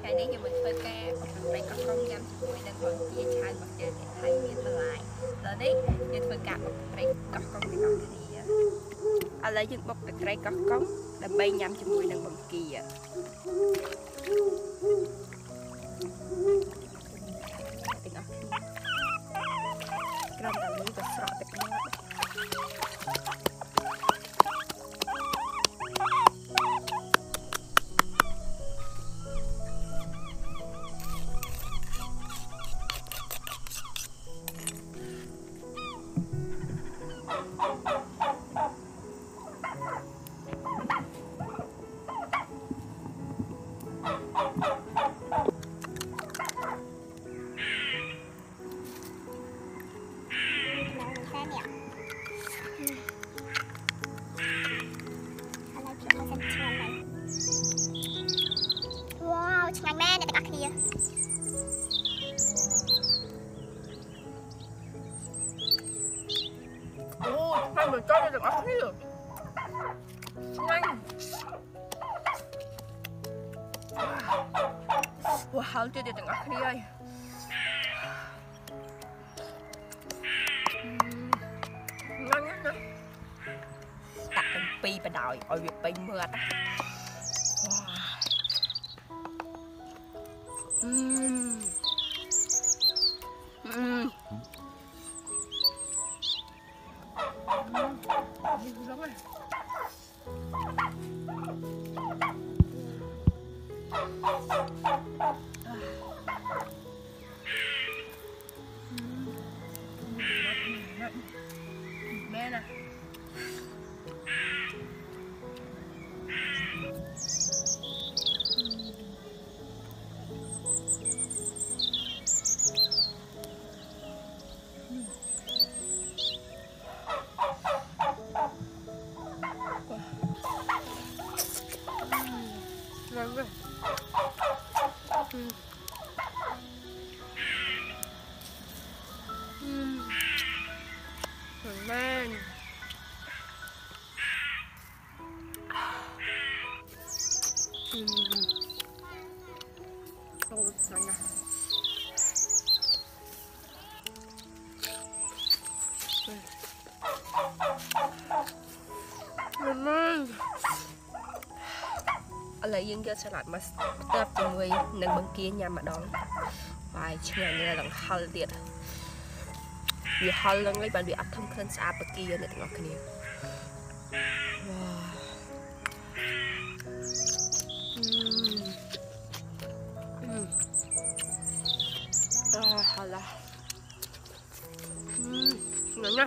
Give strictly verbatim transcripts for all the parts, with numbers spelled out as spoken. ថ្ងៃនេះខ្ញុំមកធ្វើការប្រែកក្រុមយ៉ាំជាមួយនឹងរសជាតិឆៅរបស់យើងហើយមានបន្លែដល់នេះយើងធ្វើការបុកត្រីកោះកុងទាំងអស់គ្នាឥឡូវយើងបុកត្រីកោះកុងដើម្បីញ៉ាំជាមួយនឹងបង្គាក្រុមតាលីក៏ស្រក់ទឹកមាត់Mình cho được ăn hết rồi. Nhanh. Wow, háo chưa được ăn hết đây. Nhanh nhanh. Đặt từng pi và đòi, ôi việc pi mưa á. Mmm. Mmm. Mẹ nè Man. Mm. Oh, it's so nice. Lại yên cho sạch mà tập cho người nâng bằng kia nhà mà đón vài chè như là hao tiền vì hao lần lấy bạn bị áp thông khăn xa bậc kia này ngọc kia hao là ngon nha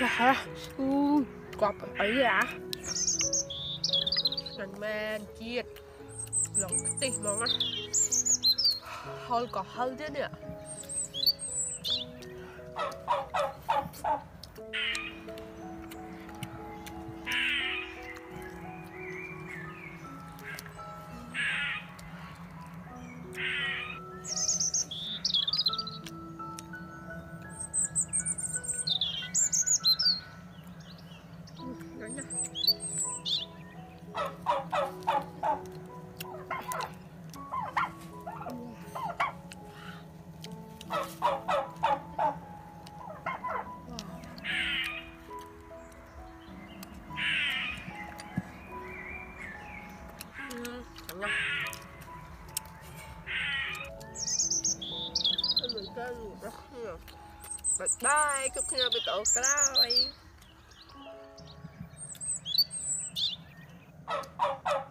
Hả? U, cọp ấy à? Lần men chiết, lòng tì luôn á. Hơi còn hơi thế nữa. Thank you. บ๊ายบายคุกเงาไปต่อกล้าไว้